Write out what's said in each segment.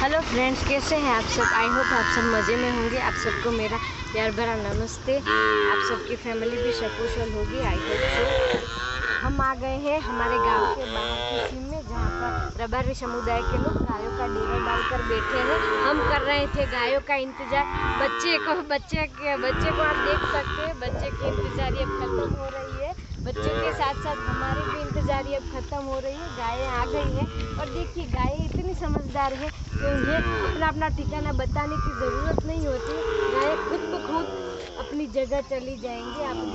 Hello friends, कैसे हैं आप सब। आई होप आप सब मज़े में होंगे। आप सबको मेरा प्यार भरा नमस्ते। आप सबकी फैमिली भी सकुशल होगी, आई होप सो। हम आ गए हैं हमारे गांव के बाहर की सीम में, जहाँ पर रबारी समुदाय के लोग गायों का डेरा डालकर बैठे हैं। हम कर रहे थे गायों का इंतज़ार। बच्चे को आप देख सकते हैं। बच्चे की इंतज़ारी अब खत्म हो रही है, बच्चों के साथ साथ हमारी भी इंतज़ारी अब खत्म हो रही है। गायें आ गई हैं और देखिए गायें इतनी समझदार है कि उन्हें अपना ठिकाना बताने की ज़रूरत नहीं होती। गायें खुद ब खुद अपनी जगह चली जाएंगी। आप देखिए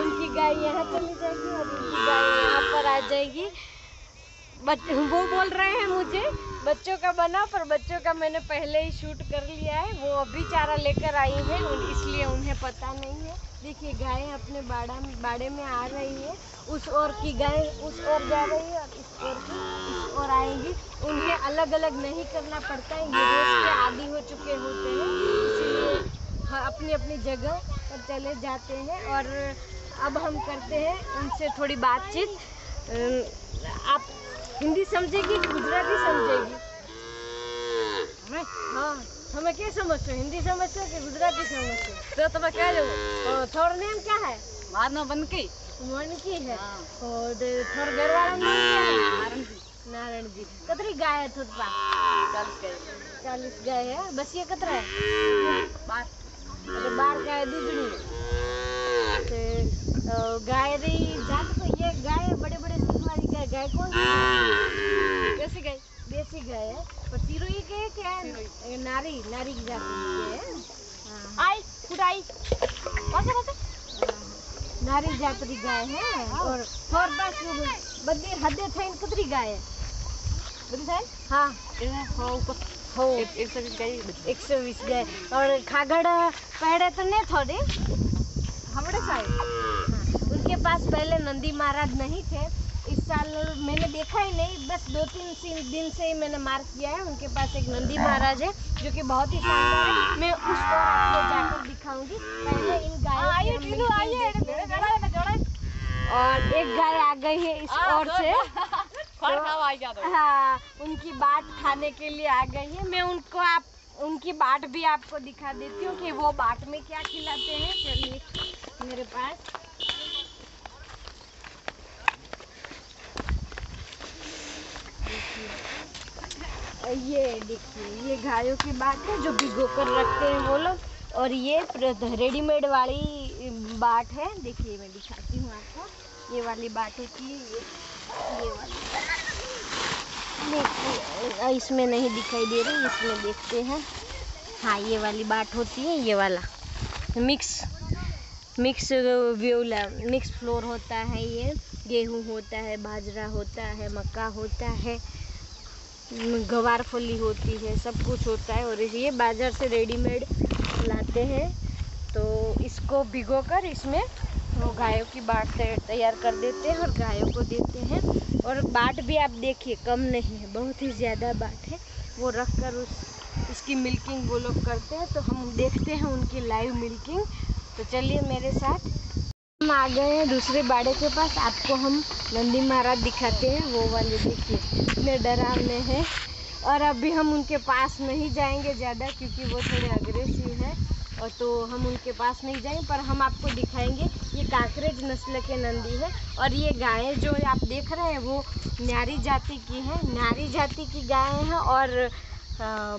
उनकी गाय यहाँ चली जाएगी और उनकी गाय यहाँ पर आ जाएगी। वो बोल रहे हैं मुझे बच्चों का बना, पर बच्चों का मैंने पहले ही शूट कर लिया है। वो अभी चारा लेकर आई है, इसलिए उन्हें पता नहीं है। देखिए गायें अपने बाड़े में आ रही है। उस ओर की गाय उस ओर जा रही है और इस ओर की इस ओर आएंगी। उन्हें अलग अलग नहीं करना पड़ता है, ये रोज के आदी हो चुके होते हैं, इसलिए अपनी अपनी जगह पर चले जाते हैं। और अब हम करते हैं उनसे थोड़ी बातचीत। आप हिंदी समझेगी कि गुजराती समझेगी? हाँ, तुम्हें क्या समझते हो, हिंदी समझते हो कि गुजराती समझते हो? तो तुम्हें क्या लोग थोड़ा नेम क्या है? मार ना बनकी है। और थोड़ा घर वाला नेम क्या है? नारायण जी। कतरी गाय है थोड़ा? 40 गाय है। बस ये कतरा है? 12 गाय दूधनी गाय रही जात। तो ये गाय बड़े बड़े गाय कौन कैसी गाय? देसी गाय है। पर सिरोही के क्या है? नारी की जाति है। आई खुदाई नारी जातरी गाय है। और थोर पास बदी हदे थई कतरी गाय है? बदी थई हां 120 गाय। 120 गाय। और खागड़ पहड़े तो नहीं थोड़े हमड़े साइड। उनके पास पहले नंदी महाराज नहीं थे। इस साल मैंने देखा ही नहीं, बस 2-3 दिन से ही मैंने मार्क किया है। उनके पास एक नंदी महाराज है जो कि बहुत ही शानदार है। मैं उस पर आपको जाकर दिखाऊंगी। पहले इन गायों और एक गाय आ गई है इस ओर से। हाँ, उनकी बाट खाने के लिए आ गई है। मैं उनको उनकी बाट भी आपको दिखा देती हूँ कि वो बाट में क्या खिलाते हैं। चलिए मेरे पास ये गायों की बाट है जो भिगो कर रखते हैं वो लोग। और ये रेडीमेड वाली बाट है। देखिए मैं दिखाती हूँ आपको, ये वाली बाट होती है। ये वाली देखिए, इसमें नहीं दिखाई दे रही, इसमें देखते हैं। हाँ, ये वाली बाट होती है। ये वाला मिक्स व्यूला मिक्स फ्लोर होता है। ये गेहूँ होता है, बाजरा होता है, मक्का होता है, गवार फली होती है, सब कुछ होता है। और ये बाजार से रेडीमेड लाते हैं, तो इसको भिगोकर इसमें वो गायों की बाट तैयार कर देते हैं और गायों को देते हैं। और बाट भी आप देखिए कम नहीं है, बहुत ही ज़्यादा बाट है। वो रख कर इसकी मिल्किंग वो लोग करते हैं। तो हम देखते हैं उनकी लाइव मिल्किंग। तो चलिए मेरे साथ। हम आ गए हैं दूसरे बाड़े के पास। आपको हम नंदी महाराज दिखाते हैं, वो वाले देखिए कितने डरावने हैं। और अभी हम उनके पास नहीं जाएंगे ज़्यादा, क्योंकि वो थोड़े अग्रेसिव है, और तो हम उनके पास नहीं जाएंगे। पर हम आपको दिखाएंगे ये कांकरेज नस्ल के नंदी है। और ये गायें जो आप देख रहे हैं वो न्यारी जाति की हैं। न्यारी जाति की गायें हैं और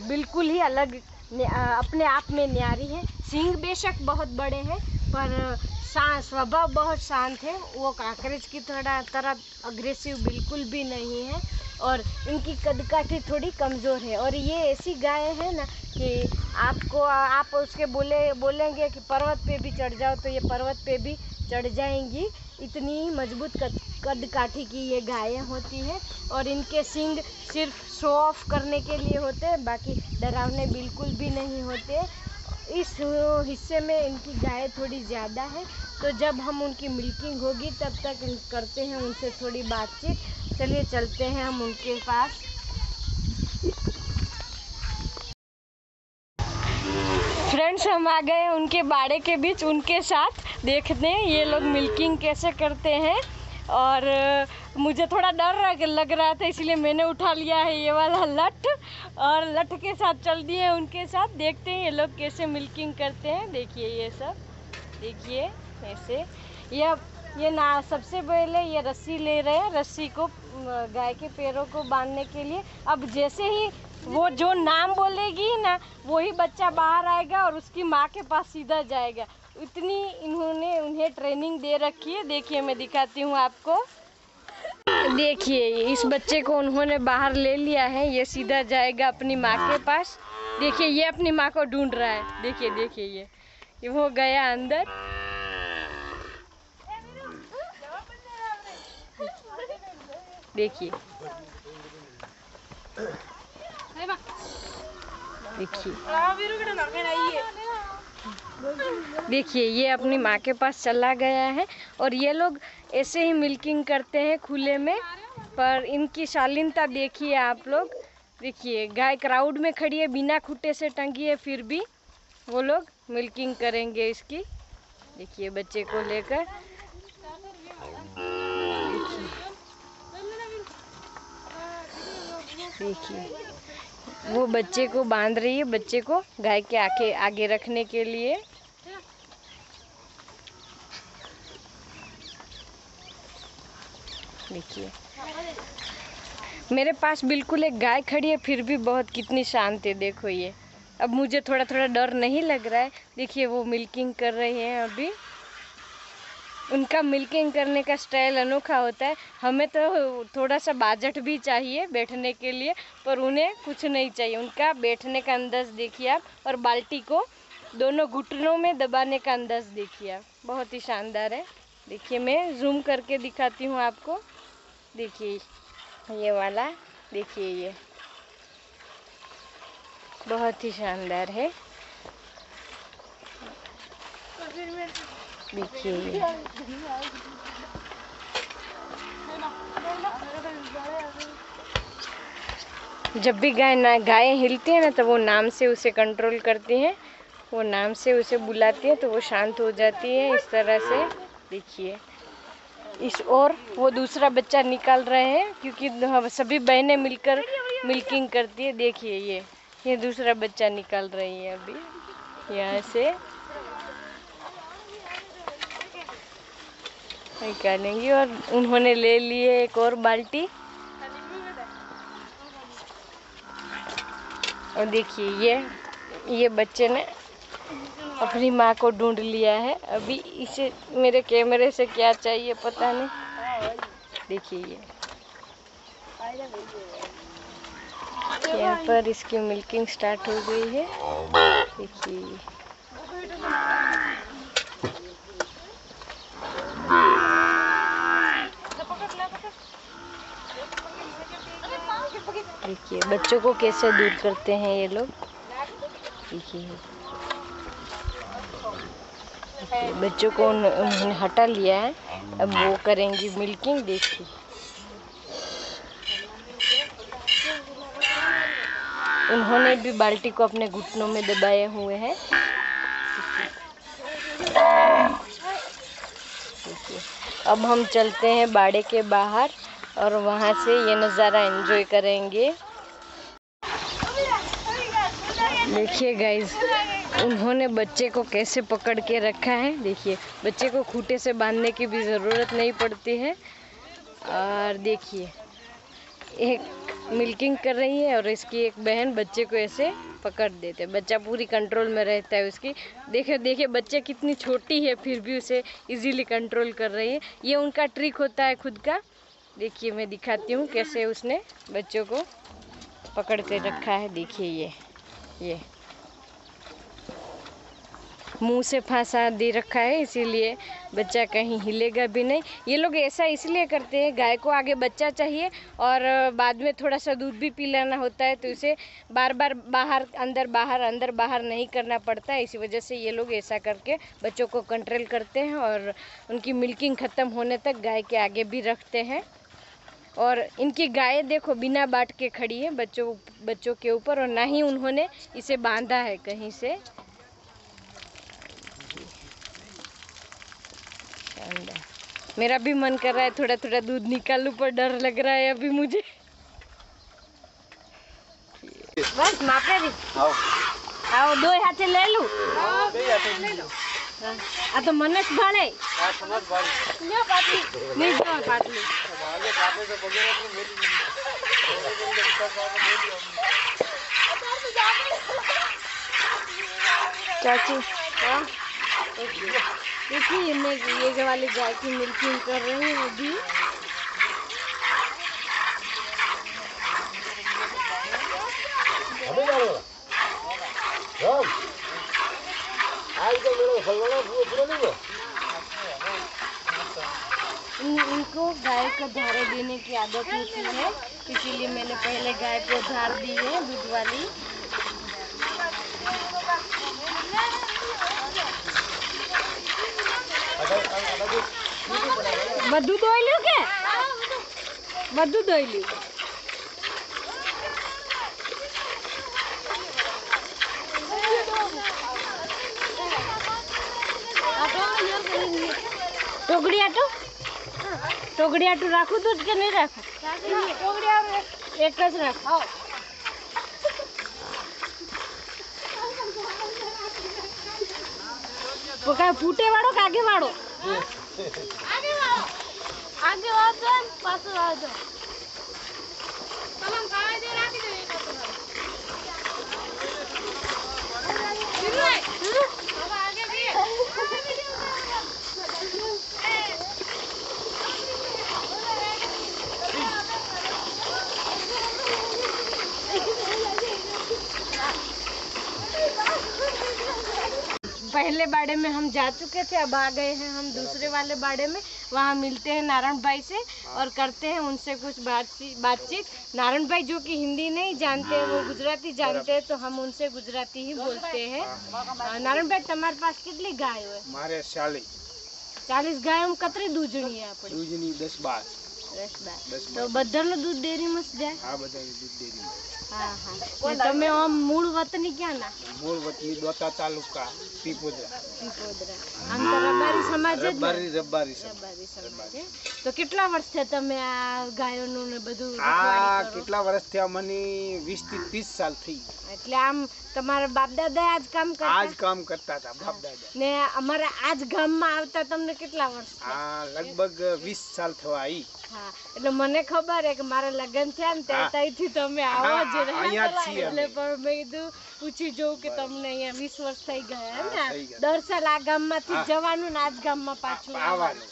बिल्कुल ही अलग अपने आप में न्यारी है। सींग बेशक बहुत बड़े हैं, पर स्वभाव बहुत शांत है। वो कांकरेज की तरह अग्रेसिव बिल्कुल भी नहीं है। और इनकी कदकाठी थोड़ी कमज़ोर है। और ये ऐसी गायें हैं ना कि आप उसके बोलेंगे कि पर्वत पे भी चढ़ जाओ तो ये पर्वत पे भी चढ़ जाएंगी। इतनी मजबूत कदकाठी की ये गायें होती हैं। और इनके सींग सिर्फ शो ऑफ करने के लिए होते हैं, बाकी डरावने बिल्कुल भी नहीं होते। इस हिस्से में इनकी गाय थोड़ी ज़्यादा है, तो जब हम उनकी मिल्किंग होगी तब तक करते हैं उनसे थोड़ी बातचीत। चलिए चलते हैं हम उनके पास। फ्रेंड्स, हम आ गए उनके बाड़े के बीच। उनके साथ देखते हैं ये लोग मिल्किंग कैसे करते हैं। और मुझे थोड़ा डर लग रहा था, इसलिए मैंने उठा लिया है ये वाला लठ और लठ के साथ चल दिए उनके साथ। देखते हैं ये लोग कैसे मिल्किंग करते हैं। देखिए ये सब, देखिए ऐसे ये ना, सबसे पहले ये रस्सी ले रहे हैं, रस्सी को गाय के पैरों को बांधने के लिए। अब जैसे ही वो जो नाम बोलेगी ना, वही बच्चा बाहर आएगा और उसकी माँ के पास सीधा जाएगा। इतनी इन्होंने उन्हें ट्रेनिंग दे रखी है। देखिए मैं दिखाती हूँ आपको। देखिए इस बच्चे को उन्होंने बाहर ले लिया है, ये सीधा जाएगा अपनी माँ के पास। देखिए ये अपनी माँ को ढूंढ रहा है। देखिए देखिए ये वो गया अंदर। देखिए देखिए ये अपनी माँ के पास चला गया है। और ये लोग ऐसे ही मिल्किंग करते हैं खुले में, पर इनकी शालीनता देखिए आप लोग। देखिए गाय क्राउड में खड़ी है, बिना खुट्टे से टंगी है, फिर भी वो लोग मिल्किंग करेंगे इसकी। देखिए बच्चे को लेकर देखिए वो बच्चे को बांध रही है, बच्चे को गाय के आगे रखने के लिए। देखिए मेरे पास बिल्कुल एक गाय खड़ी है, फिर भी बहुत कितनी शांत है। देखो ये, अब मुझे थोड़ा डर नहीं लग रहा है। देखिए वो मिल्किंग कर रहे हैं अभी। उनका मिल्किंग करने का स्टाइल अनोखा होता है। हमें तो थोड़ा सा बाजट भी चाहिए बैठने के लिए, पर उन्हें कुछ नहीं चाहिए। उनका बैठने का अंदाज़ देखिए आप, और बाल्टी को दोनों घुटनों में दबाने का अंदाज देखिए आप, बहुत ही शानदार है। देखिए मैं जूम करके दिखाती हूँ आपको। देखिए ये वाला, देखिए ये बहुत ही शानदार है। देखिए जब भी गायें हिलती हैं ना, तो वो नाम से उसे कंट्रोल करती हैं, वो नाम से उसे बुलाती हैं, तो वो शांत हो जाती है इस तरह से। देखिए इस और वो दूसरा बच्चा निकाल रहे हैं, क्योंकि सभी बहनें मिलकर मिल्किंग करती है। देखिए ये दूसरा बच्चा निकाल रही है अभी यहाँ से निकालेंगी। और उन्होंने ले लिए एक और बाल्टी। और देखिए ये बच्चे ने अपनी माँ को ढूंढ लिया है अभी। इसे मेरे कैमरे से क्या चाहिए पता नहीं। देखिए ये यहाँ पर इसकी मिल्किंग स्टार्ट हो गई है। देखिए देखिए बच्चों को कैसे दूर करते हैं ये लोग। देखिए बच्चों को उन्होंने हटा लिया है, अब वो करेंगी मिल्किंग। देखिए उन्होंने भी बाल्टी को अपने घुटनों में दबाए हुए हैं। देखिए अब हम चलते हैं बाड़े के बाहर और वहाँ से ये नज़ारा एंजॉय करेंगे। देखिए गाइस उन्होंने बच्चे को कैसे पकड़ के रखा है। देखिए बच्चे को खूंटे से बांधने की भी ज़रूरत नहीं पड़ती है। और देखिए एक मिल्किंग कर रही है और इसकी एक बहन बच्चे को ऐसे पकड़ देते है, बच्चा पूरी कंट्रोल में रहता है उसकी। देखिए देखिए बच्चे कितनी छोटी है, फिर भी उसे इजीली कंट्रोल कर रही है। ये उनका ट्रिक होता है खुद का। देखिए मैं दिखाती हूँ कैसे उसने बच्चों को पकड़ के रखा है। देखिए ये मुंह से फांसा दे रखा है, इसीलिए बच्चा कहीं हिलेगा भी नहीं। ये लोग ऐसा इसलिए करते हैं, गाय को आगे बच्चा चाहिए और बाद में थोड़ा सा दूध भी पिलाना होता है, तो उसे बार बार बाहर अंदर बाहर नहीं करना पड़ता है। इसी वजह से ये लोग ऐसा करके बच्चों को कंट्रोल करते हैं और उनकी मिल्किंग ख़त्म होने तक गाय के आगे भी रखते हैं। और इनकी गायें देखो बिना बाट के खड़ी है बच्चों के ऊपर, और ना ही उन्होंने इसे बांधा है कहीं से। मेरा भी मन कर रहा है थोड़ा थोड़ा दूध निकालूं, पर डर लग रहा है अभी मुझे। बस मापे भी आओ, दो हाथे ले लूं। आ तो मनस भाड़े न्यो पाटली नहीं जो पाटली भाड़े काटे तो बगैर अपने मेरी चाची। हां देखिए मैं ये वाली गाय की मिल्किंग कर रही हूं अभी। अबे जाओ आज तो मेरा फलवाड़ा पूरा नहीं हुआ। इनको गाय को धारे देने की आदत होती है, इसीलिए मैंने पहले गाय को धार दी है दूध वाली। बद्दू दोइलू के बद्दू दोइलू टोगड़िया तो राखू दूध के नहीं राखू, टोगड़िया एक रस राखू। आओ वो का फूटे वाड़ो का आगे वाड़ो, आगे वाड़ो, आगे वाड़ दो, पास वाड़ दो, तमाम काहे दे राखी दे एक पास। चलो अब आगे भी पहले बाड़े में हम जा चुके थे, अब आ गए हैं हम दूसरे वाले बाड़े में। वहाँ मिलते हैं नारायण भाई से और करते हैं उनसे कुछ बातचीत। नारायण भाई जो कि हिंदी नहीं जानते हैं, वो गुजराती जानते हैं, तो हम उनसे गुजराती ही बोलते हैं। नारायण भाई तुम्हारे पास कितनी गाय है? मारे 40 गाय हम कतरी दूजनी है आपड़ी? दूजनी 10 बार। तो बधानु दूध डेरी में जाए? हां बधानु दूध डेरी में। हां हां તમે ઓમ મૂળ વતની ક્યાં ના? મૂળ વતની દોતા તાલુકા પીપોદરા। પીપોદરા આમ તો રબારી સમાજ જ, રબારી સમાજ છે। તો કેટલા વર્ષથી તમે આ ગાયોનું ને બધું રખવાળી કરો? આ કેટલા વર્ષથી? મને 20 થી 30 સાલ થઈ। એટલે આમ તમારા બાપ દાદા આજ કામ કરતા હતા બાપ દાદા ને અમારા આજ ગામમાં આવતા તમને કેટલા વર્ષ? હા લગભગ 20 સાલ થવા આવી। હા એટલે મને ખબર છે કે મારા લગન થયા ને ત્યાં તઈથી તમે આવો જ રહ્યા, એટલે પણ મેં કીધું પૂછી જોઉં કે તમને અહીંયા 20 વર્ષ થઈ ગયા ને? દર સાલ આ ગામમાંથી જવાનું ને આજ ગામમાં પાછું આવવાનું?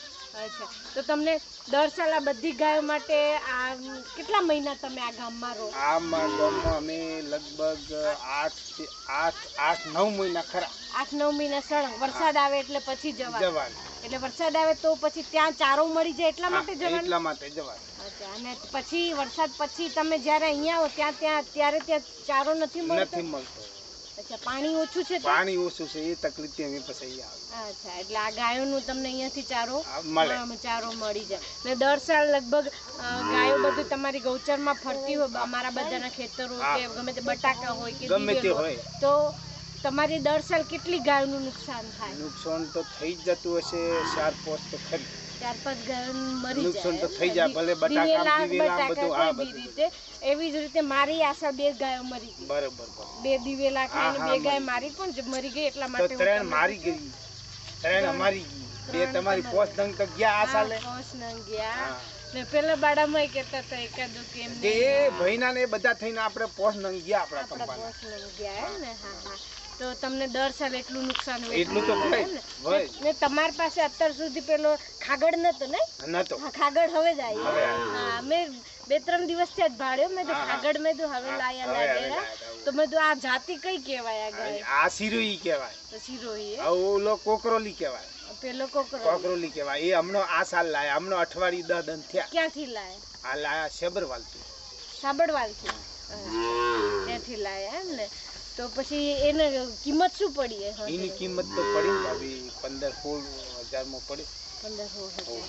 અચ્છા તો તમને દર સાલ આ બધી ગાયો માટે આ કેટલા મહિના તમે આ ગામમાં રહો? આ ગામમાં અમે લગભગ 8-9 મહિના ખરા, 8-9 મહિના સળંગ। વરસાદ આવે એટલે પછી જવાનું? એટલે વરસાદ આવે તો પછી ત્યાં ચારો મળી જાય એટલા માટે જવાનું? એટલા માટે જવાનું। અચ્છા અને પછી વરસાદ પછી તમે જ્યારે અહીંયા આવો ત્યારે ત્યાં ચારો નથી મળતો? अच्छा पानी ओछू छे? पानी ओछू छे ये तकलीफ ते हमें पसई आवे। अच्छा એટલે આ ગાયોનું તમને અહીંયાથી ચારો મળી જાય ને? દર સાલ લગભગ ગાયો બધું તમારી ગૌચરમાં ફરતી હોય? અમારા બધાના ખેતરો કે ગમે તે બટાકા હોય કે ગમે તે હોય, તો તમારી દર સાલ કેટલી ગાયોનું નુકસાન થાય? નુકસાન તો થઈ જ જતું હશે, 4-5 તો ખરી, 4-5 ગાયો મરી જાય। નુકસાન તો થઈ જાય, ભલે બટાકા દિવેલા બધું આ બધું। એવી જ રીતે મારી આશા 2 ગાયો મરી ગઈ। બરાબર, 2 દિવેલા ખાઈને 2 ગાય મારી પણ મરી ગઈ, એટલા માટે તો 3 મારી ગઈ, 3 અમારી ગઈ, 2 તમારી પોસ્ટ નંગ તક ગયા આ સાલે? પોસ્ટ નંગ ગયા ને પેલા બાડામાં કહેતા હતા એકાદો કેમ ને એ ભઈનાને બધા થઈને આપણે પોસ્ટ નંગ ગયા આપણા કંપાને, પોસ્ટ નંગ ગયા હે ને? હા હા તો તમને દર સાલ એટલું નુકસાન હોય? એટલું તો હોય ને। તમાર પાસે અત્યાર સુધી પેલો ખાગડ નતો ને? નતો। હા ખાગડ હવે જ આવ્યો। હા મેં 2-3 દિવસથી જ ભાડ્યો, મેં તો ખાગડ મેં તો હવે લાયા તો મેં તો આ જાતિ કઈ કહેવાય આ ગાય? આ સિરોઈ કહેવાય। તો સિરોઈ આ ઓલો કોકરોલી કહેવાય? પેલો કોકરોલી કહેવાય। એ હમણો આ સાલ લાયા, હમણો અઠવાડિયું 10 દન થયા। ક્યાંથી લાયા? આ લાયા સાબરવાલથી। સાબરવાલથી ત્યાંથી લાયા એમ ને? तो पछी एने किंमत शू पड़ी है? इनी किंमत तो पड़ी अभी 15-16 हजार में पड़ी। 15-16 हजार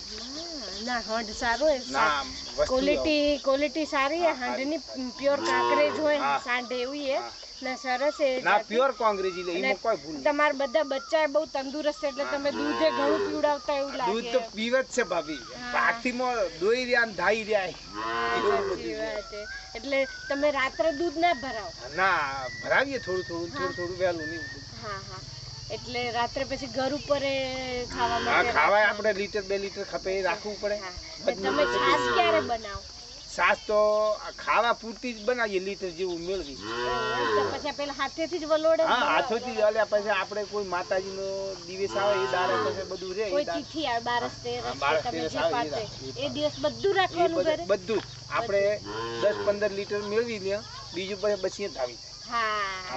ना? हंड सारो है ना? क्वालिटी सारी है हंड नी, प्योर कांकरेज होय, सांड एवी है। ને સરસ એ ના પ્યોર કાંકરેજી લે એમાં કોઈ ભૂલ ન તમાર બધા બચ્ચા બહુ તંદુરસ્ત છે એટલે તમે દૂધ એ ઘણું પીવડાવતા એવું લાગે દૂધ તો પીવે જ છે ભાભી પાઠીમાં દોઈ રહ્યા ને ધાઈ રહ્યા એવું બધું એટલે તમે રાત્રે દૂધ ના ભરાવ ના ભરાવીએ થોડું વેલું ની હા હા એટલે રાત્રે પછી ઘર ઉપર એ ખાવા માટે ખાવા આપણે લીટર 2 લીટર ખપે રાખવું પડે હા તમે છાશ ક્યારે બનાવો છાશ તો ખાવા પૂરતી જ બનાવીએ લીટર જેવું મેળવી તો પછી પેલા હાથેથી જ વલોડે હા હાથોથી જ વલ્યા પછી આપણે કોઈ માતાજીનો દિવસ આવે એ દાડે પછી બધું રે કોઈ તિથિ આવે 12 13 તમે પાસે એ દિવસ બધું રાખવાનું કરે બધું આપણે 10 15 લીટર મેળવી લે બીજું પછી બચીએ ધાવી હા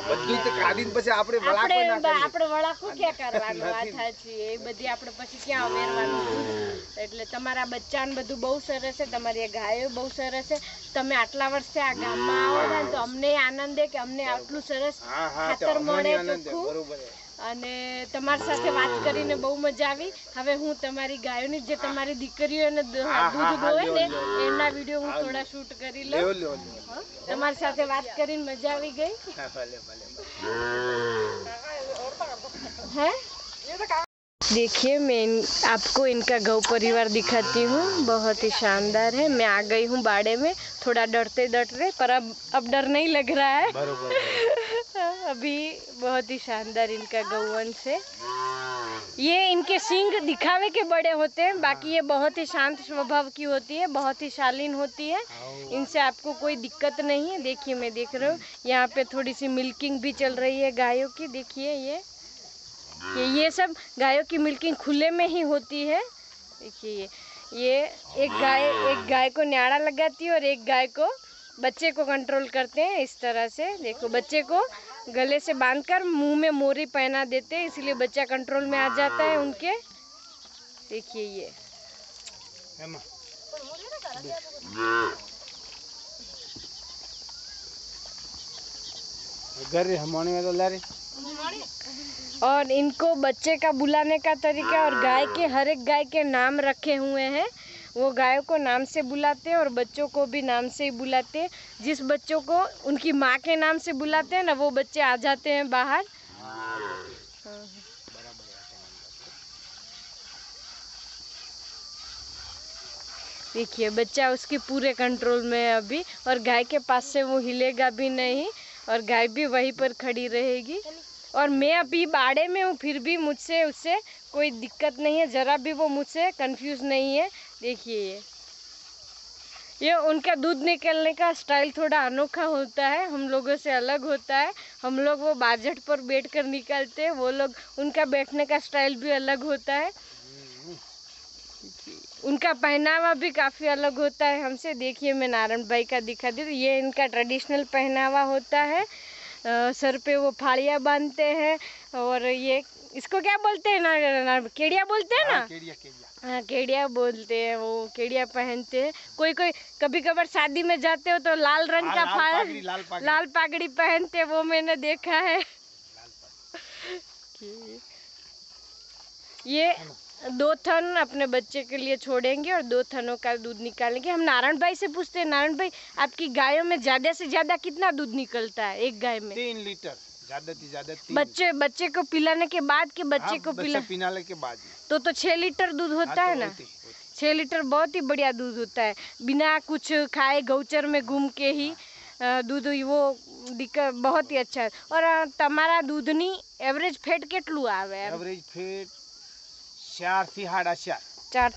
બધું તો કાઢીને પછી આપણે વળાકો ના આપણે વળાકો કે કરવાનું આ થાચી એ બધી આપણે પછી ક્યાં ઉમેરવાનું એટલે તમારા બચ્ચાન બધું બહુ સરસ છે તમારી ગાયો બહુ સરસ છે તમે આટલા વર્ષથી આ ગામમાં આવો ને તો અમને આનંદ છે કે અમને આટલું સરસ ખાતર મળે ચોખ્ખું બરોબર અને તમારી સાથે વાત કરીને બહુ મજા આવી હવે હું તમારી ગાયોની જે તમારી દીકરીઓને દૂધ દોવે ને એના વિડિયો હું થોડા શૂટ કરી લઉં તમારી સાથે વાત કરીને મજા આવી ગઈ હે देखिए मैं आपको इनका गौ परिवार दिखाती हूँ। बहुत ही शानदार है। मैं आ गई हूँ बाड़े में, थोड़ा डरते डरते, पर अब डर नहीं लग रहा है। अभी बहुत ही शानदार इनका गौवंश है। ये इनके सींग दिखावे के बड़े होते हैं, बाकी ये बहुत ही शांत स्वभाव की होती है, बहुत ही शालीन होती है। इनसे आपको कोई दिक्कत नहीं है। देखिए मैं देख रहा हूँ यहाँ पे थोड़ी सी मिल्किंग भी चल रही है गायों की। देखिए ये सब गायों की मिल्किंग खुले में ही होती है। देखिए ये एक गाय को न्याड़ा लगाती है और एक गाय को बच्चे को कंट्रोल करते हैं। इस तरह से देखो, बच्चे को गले से बांधकर मुंह में मोरी पहना देते हैं, इसलिए बच्चा कंट्रोल में आ जाता है उनके। देखिए और इनको बच्चे का बुलाने का तरीका, और गाय के हर एक गाय के नाम रखे हुए हैं। वो गायों को नाम से बुलाते हैं और बच्चों को भी नाम से ही बुलाते हैं। जिस बच्चों को उनकी माँ के नाम से बुलाते हैं ना, वो बच्चे आ जाते हैं बाहर। देखिए बच्चा उसके पूरे कंट्रोल में है अभी, और गाय के पास से वो हिलेगा भी नहीं और गाय भी वहीं पर खड़ी रहेगी। और मैं अभी बाड़े में हूँ, फिर भी मुझसे उससे कोई दिक्कत नहीं है, ज़रा भी वो मुझसे कंफ्यूज नहीं है। देखिए ये उनका दूध निकलने का स्टाइल थोड़ा अनोखा होता है, हम लोगों से अलग होता है। हम लोग वो बाजट पर बैठकर निकालते हैं, वो लोग उनका बैठने का स्टाइल भी अलग होता है। उनका पहनावा भी काफ़ी अलग होता है हमसे। देखिए मैं नारायण भाई का दिखा दी, ये इनका ट्रेडिशनल पहनावा होता है। सर पे वो फाड़िया बांधते हैं, और ये इसको क्या बोलते हैं ना, केड़िया बोलते हैं ना, हाँ केड़िया बोलते हैं, वो केड़िया पहनते हैं। कोई कोई कभी कभार शादी में जाते हो तो लाल रंग का लाल पागड़ी पहनते हैं, वो मैंने देखा है। ये 2 थन अपने बच्चे के लिए छोड़ेंगे और 2 थनों का दूध निकालेंगे। हम नारायण भाई से पूछते हैं, नारायण भाई आपकी गायों में ज़्यादा से ज़्यादा कितना दूध निकलता है एक गाय में? 3 लीटर ज़्यादा से ज़्यादा। बच्चे को पिलाने के बाद कि बच्चे को पिलाने के बाद तो 6 लीटर दूध होता है ना। 6 लीटर बहुत ही बढ़िया दूध होता है, बिना कुछ खाए गौचर में घूम के ही दूध, वो बहुत ही अच्छा है। और तमारा दूधनी एवरेज फेट केटलू आवे? एवरेज फेट 4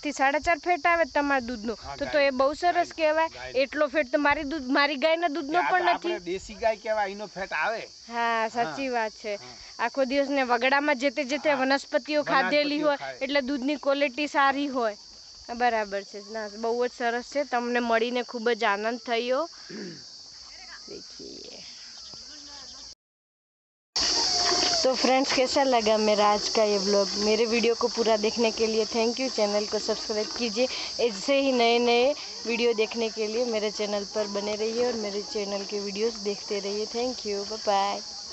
થી 4.5 ફેટ આવે તમારું દૂધનો, તો એ બહુ સરસ કહેવાય। એટલો ફેટ તો મારી ગાયના દૂધનો પણ નથી, આપણે દેશી ગાય કહેવાય, એનો ફેટ આવે। હા સાચી વાત છે। આખો દિવસને વગડામાં જેતે વનસ્પતિઓ ખાધેલી હોય એટલે દૂધની ક્વોલિટી સારી હોય। બરાબર છે, ના બહુ જ સરસ છે। તમને મળીને ખૂબ જ આનંદ થયો। देखिए तो फ्रेंड्स कैसा लगा मेरा आज का ये ब्लॉग? मेरे वीडियो को पूरा देखने के लिए थैंक यू। चैनल को सब्सक्राइब कीजिए, ऐसे ही नए नए वीडियो देखने के लिए मेरे चैनल पर बने रहिए और मेरे चैनल के वीडियोस देखते रहिए। Thank you, bye bye.